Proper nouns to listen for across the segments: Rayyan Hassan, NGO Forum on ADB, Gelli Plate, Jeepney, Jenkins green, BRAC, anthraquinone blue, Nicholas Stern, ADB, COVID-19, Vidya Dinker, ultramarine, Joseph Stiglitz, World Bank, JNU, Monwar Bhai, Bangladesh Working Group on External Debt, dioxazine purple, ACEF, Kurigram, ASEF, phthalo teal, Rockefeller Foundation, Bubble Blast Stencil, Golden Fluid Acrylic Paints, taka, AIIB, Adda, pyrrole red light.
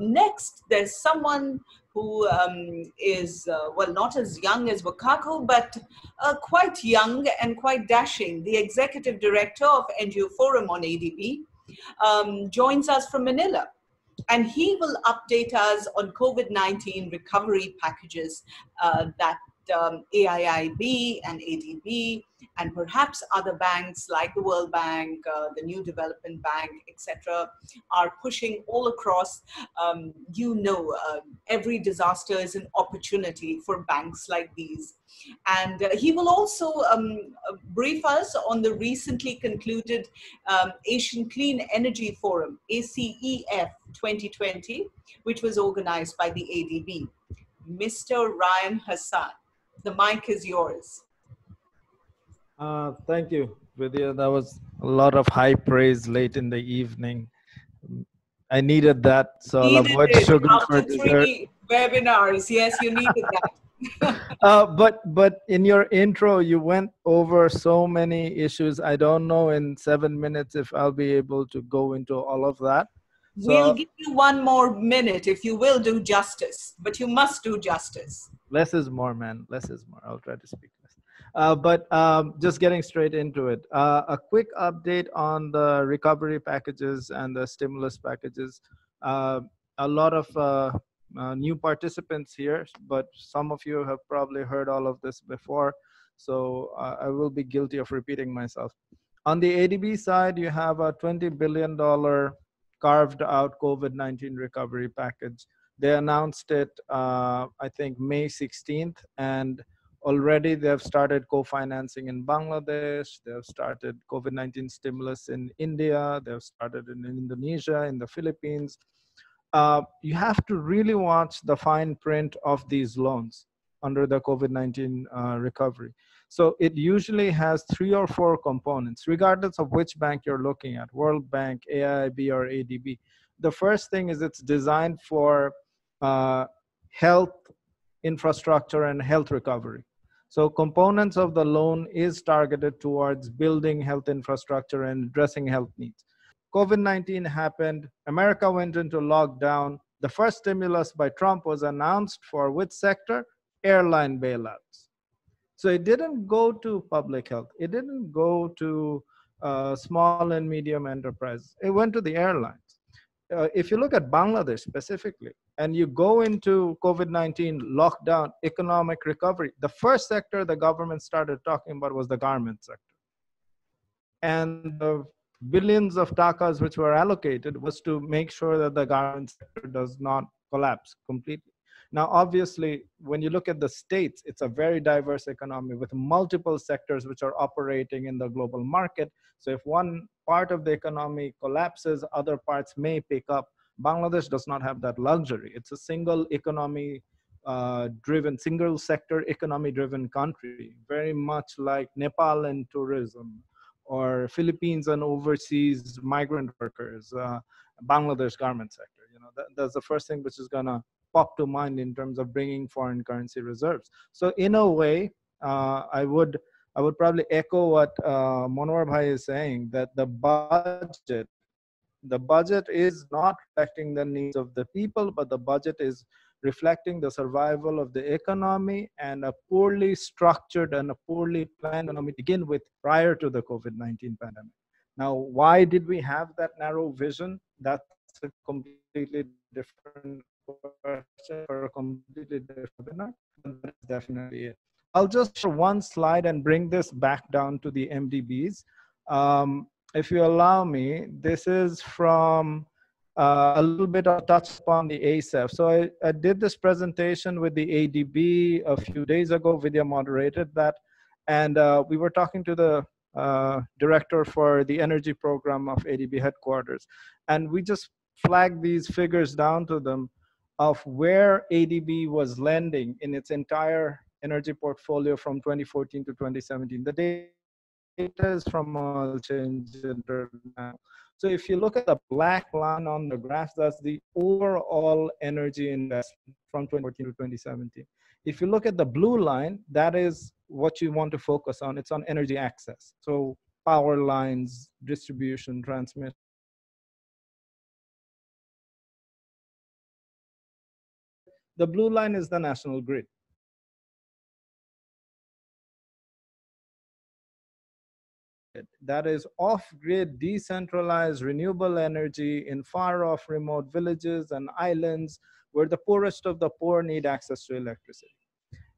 Next, there's someone who is, well, not as young as Wakako, but quite young and quite dashing. The Executive Director of NGO Forum on ADB joins us from Manila, and he will update us on COVID-19 recovery packages that AIIB and ADB and perhaps other banks like the World Bank, the New Development Bank, etc. are pushing all across. Every disaster is an opportunity for banks like these. And he will also brief us on the recently concluded Asian Clean Energy Forum, ACEF 2020, which was organized by the ADB. Mr. Rayyan Hassan, the mic is yours. Thank you, Vidya. That was a lot of high praise late in the evening. I needed that, so I'll avoid sugar for dessert. Webinars, yes, you needed that. But in your intro, you went over so many issues. I don't know in 7 minutes if I'll be able to go into all of that. So, we'll give you 1 more minute if you will do justice, but you must do justice. Less is more, man. Less is more. I'll try to speak less. Just getting straight into it. A quick update on the recovery packages and the stimulus packages. A lot of new participants here, but some of you have probably heard all of this before. So I will be guilty of repeating myself. On the ADB side, you have a $20 billion carved out COVID-19 recovery package. They announced it, I think, May 16th, and already they've started co-financing in Bangladesh, they've started COVID-19 stimulus in India, they've started in Indonesia, in the Philippines. You have to really watch the fine print of these loans under the COVID-19 recovery. So it usually has 3 or 4 components, regardless of which bank you're looking at, World Bank, AIIB, or ADB. The first thing is it's designed for health infrastructure and health recovery. So components of the loan is targeted towards building health infrastructure and addressing health needs. COVID-19 happened, America went into lockdown. The first stimulus by Trump was announced for which sector? Airline bailouts. So it didn't go to public health. It didn't go to small and medium enterprises. It went to the airlines. If you look at Bangladesh specifically, and you go into COVID-19 lockdown, economic recovery, the first sector the government started talking about was the garment sector. And the billions of takas which were allocated was to make sure that the garment sector does not collapse completely. Now, obviously, when you look at the states, it's a very diverse economy with multiple sectors which are operating in the global market. So if one part of the economy collapses, other parts may pick up. Bangladesh does not have that luxury. It's a single economy driven, single sector economy driven country, very much like Nepal and tourism, or Philippines and overseas migrant workers, Bangladesh garment sector. You know, that's the first thing which is gonna pop to mind in terms of bringing foreign currency reserves. So in a way, I would probably echo what Monwar Bhai is saying, that the budget is not reflecting the needs of the people, but the budget is reflecting the survival of the economy and a poorly structured and a poorly planned economy to begin with prior to the COVID-19 pandemic. Now, why did we have that narrow vision? That's a completely different question for a completely different webinar. Definitely it. I'll just show 1 slide and bring this back down to the MDBs. If you allow me, this is from a little bit of touch upon the ASEF. So I did this presentation with the ADB a few days ago. Vidya moderated that. And we were talking to the director for the energy program of ADB headquarters. And we just flagged these figures down to them of where ADB was lending in its entire energy portfolio from 2014 to 2017. The data is from Oil Change International. So if you look at the black line on the graph, that's the overall energy investment from 2014 to 2017. If you look at the blue line, that is what you want to focus on. It's on energy access. So power lines, distribution, transmission. The blue line is the national grid. That is off-grid, decentralized, renewable energy in far-off remote villages and islands where the poorest of the poor need access to electricity.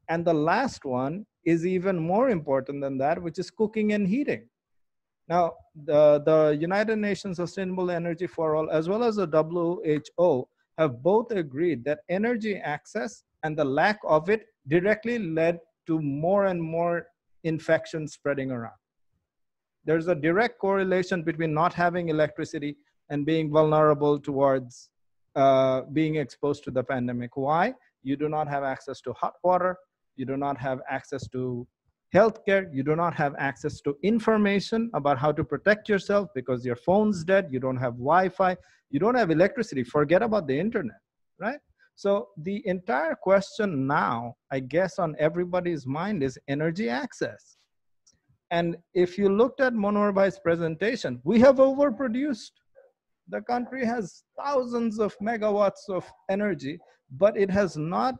And the last one is even more important than that, which is cooking and heating. Now, the United Nations Sustainable Energy for All, as well as the WHO, have both agreed that energy access and the lack of it directly led to more and more infections spreading around. There's a direct correlation between not having electricity and being vulnerable towards being exposed to the pandemic. Why? You do not have access to hot water. You do not have access to healthcare. You do not have access to information about how to protect yourself because your phone's dead. You don't have Wi-Fi. You don't have electricity. Forget about the internet, right? So the entire question now, I guess, on everybody's mind is energy access. And if you looked at Monwar Bhai's presentation, we have overproduced. The country has thousands of megawatts of energy, but it has not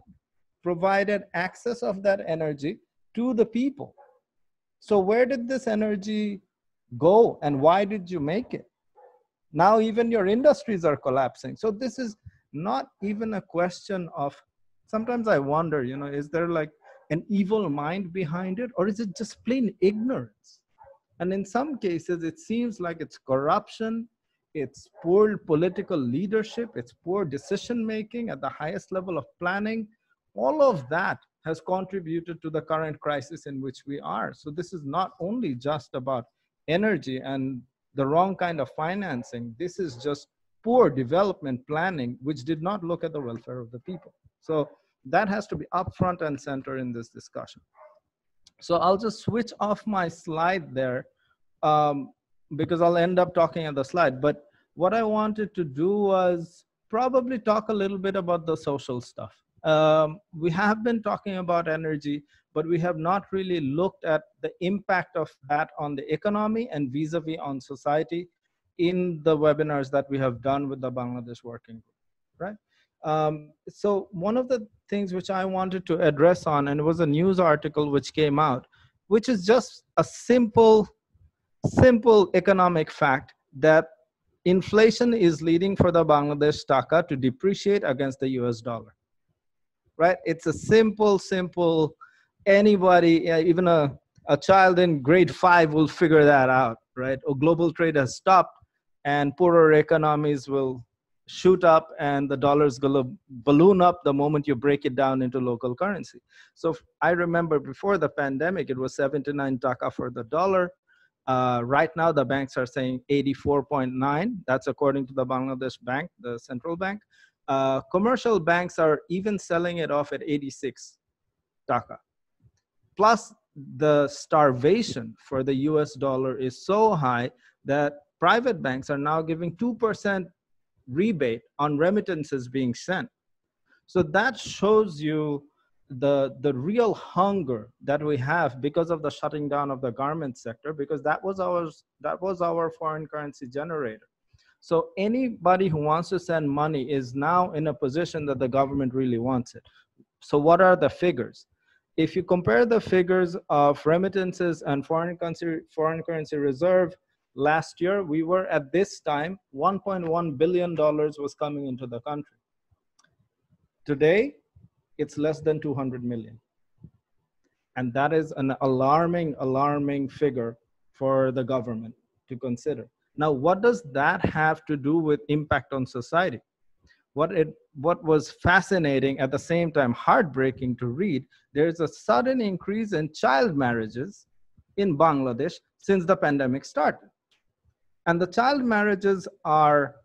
provided access of that energy to the people. So where did this energy go and why did you make it? Now even your industries are collapsing. So this is not even a question of, sometimes I wonder, you know, is there like an evil mind behind it, or is it just plain ignorance? And in some cases, it seems like it's corruption, it's poor political leadership, it's poor decision-making at the highest level of planning. All of that has contributed to the current crisis in which we are. So this is not only just about energy and the wrong kind of financing. This is just poor development planning, which did not look at the welfare of the people. So that has to be up front and center in this discussion. So I'll just switch off my slide there because I'll end up talking at the slide. But what I wanted to do was probably talk a little bit about the social stuff. We have been talking about energy, but we have not really looked at the impact of that on the economy and vis-a-vis on society in the webinars that we have done with the Bangladesh Working Group, right? So one of the things which I wanted to address on, and it was a news article which came out, which is just a simple economic fact that inflation is leading for the Bangladesh taka to depreciate against the US dollar, right? It's a simple, anybody, even a child in grade 5 will figure that out, right? Or global trade has stopped and poorer economies will shoot up and the dollar's gonna balloon up the moment you break it down into local currency. So I remember before the pandemic, it was 79 taka for the dollar. Right now, the banks are saying 84.9. That's according to the Bangladesh Bank, the central bank. Commercial banks are even selling it off at 86 taka. Plus, the starvation for the US dollar is so high that private banks are now giving 2% rebate on remittances being sent. So that shows you the real hunger that we have because of the shutting down of the garment sector, because that was our foreign currency generator. So anybody who wants to send money is now in a position that the government really wants it. So what are the figures? If you compare the figures of remittances and foreign currency reserve, last year, we were at this time, $1.1 billion was coming into the country. Today, it's less than 200 million. And that is an alarming figure for the government to consider. Now, what does that have to do with impact on society? What was fascinating, at the same time heartbreaking to read, there's a sudden increase in child marriages in Bangladesh since the pandemic started. And the child marriages are,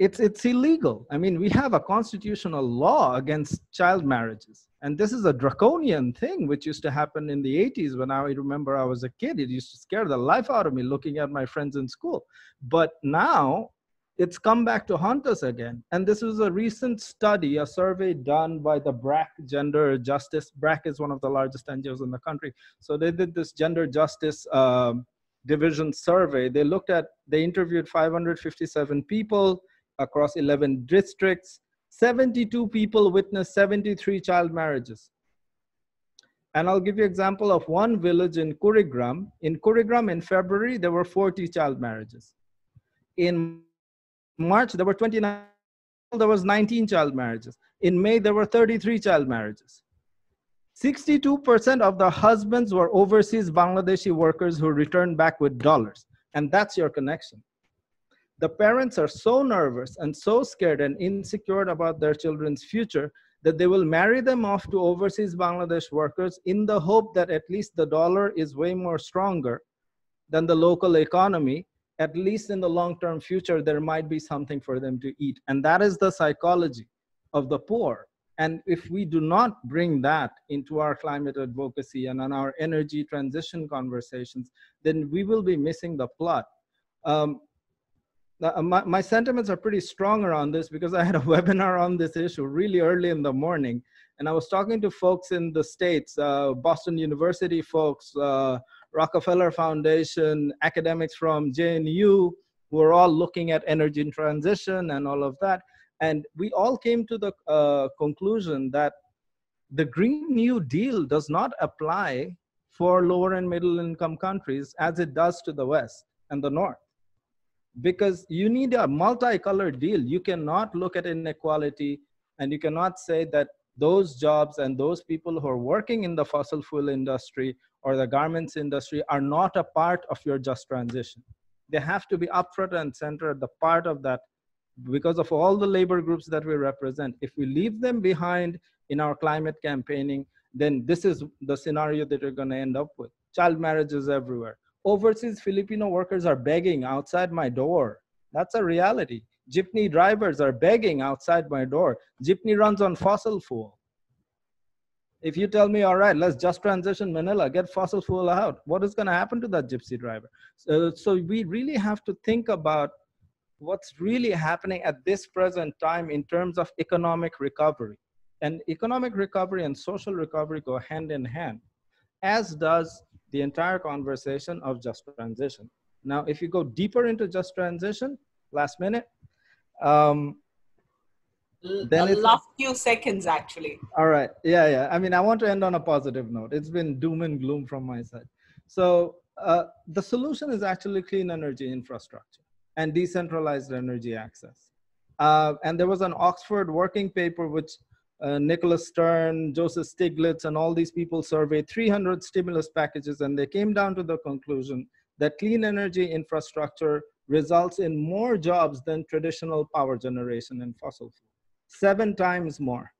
it's illegal. I mean, we have a constitutional law against child marriages. And this is a draconian thing which used to happen in the 80s when I remember I was a kid. It used to scare the life out of me looking at my friends in school. But now it's come back to haunt us again. And this was a recent study, a survey done by the BRAC Gender Justice. BRAC is one of the largest NGOs in the country. So they did this gender justice division survey. They interviewed 557 people across 11 districts. 72 people witnessed 73 child marriages. And I'll give you an example of one village in Kurigram. In Kurigram, in February, there were 40 child marriages. In March, there were 29, there was 19 child marriages. In May, there were 33 child marriages. 62% of the husbands were overseas Bangladeshi workers who returned back with dollars. And that's your connection. The parents are so nervous and so scared and insecure about their children's future that they will marry them off to overseas Bangladesh workers in the hope that at least the dollar is way more stronger than the local economy. At least in the long-term future, there might be something for them to eat. And that is the psychology of the poor. And if we do not bring that into our climate advocacy and on our energy transition conversations, then we will be missing the plot. My sentiments are pretty strong around this because I had a webinar on this issue really early in the morning. And I was talking to folks in the States, Boston University folks, Rockefeller Foundation, academics from JNU, who are all looking at energy transition and all of that. And we all came to the conclusion that the Green New Deal does not apply for lower and middle income countries as it does to the West and the North. Because you need a multicolored deal. You cannot look at inequality and you cannot say that those jobs and those people who are working in the fossil fuel industry or the garments industry are not a part of your just transition. They have to be upfront and center at the part of that because of all the labor groups that we represent. If we leave them behind in our climate campaigning, then this is the scenario that you're gonna end up with. Child marriages everywhere. Overseas Filipino workers are begging outside my door. That's a reality. Jeepney drivers are begging outside my door. Jeepney runs on fossil fuel. If you tell me, all right, let's just transition Manila, get fossil fuel out, what is gonna happen to that gypsy driver? So we really have to think about what's really happening at this present time in terms of economic recovery. And economic recovery and social recovery go hand in hand, as does the entire conversation of just transition. Now, if you go deeper into just transition, last minute, then it's last few seconds actually. All right, yeah. I mean, I want to end on a positive note. It's been doom and gloom from my side. So the solution is actually clean energy infrastructure and decentralized energy access. And there was an Oxford working paper which Nicholas Stern, Joseph Stiglitz, and all these people surveyed 300 stimulus packages, and they came down to the conclusion that clean energy infrastructure results in more jobs than traditional power generation and fossil fuel, 7 times more.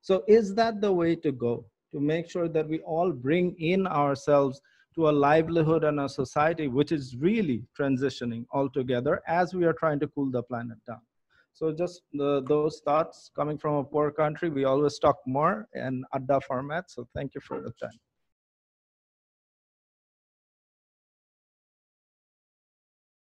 So is that the way to go, to make sure that we all bring in ourselves to a livelihood and a society which is really transitioning altogether as we are trying to cool the planet down? So just those thoughts coming from a poor country, we always talk more in Adda format. So thank you for the time.